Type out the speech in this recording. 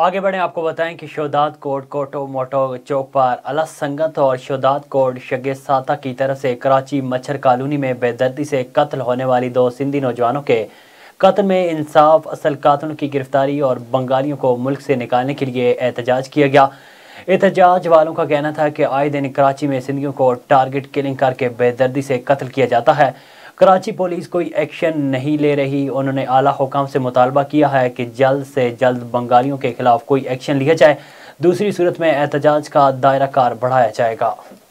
आगे बढ़ें, आपको बताएं कि शोदात कोट कोटो मोटो चौक पर अलग संगत और शोदात कोट शगेसाता की तरफ से कराची मच्छर कॉलोनी में बेदर्दी से कत्ल होने वाली दो सिंधी नौजवानों के कत्ल में इंसाफ, असल कातलों की गिरफ्तारी और बंगालियों को मुल्क से निकालने के लिए एहतजाज किया गया। एहतजाज वालों का कहना था कि आए दिन कराची में सिंधियों को टारगेट किलिंग करके बेदर्दी से कत्ल किया जाता है। कराची पुलिस कोई एक्शन नहीं ले रही। उन्होंने आला हुकाम से मुतालबा किया है कि जल्द से जल्द बंगालियों के खिलाफ कोई एक्शन लिया जाए, दूसरी सूरत में एहतजाज का दायरा कार बढ़ाया जाएगा।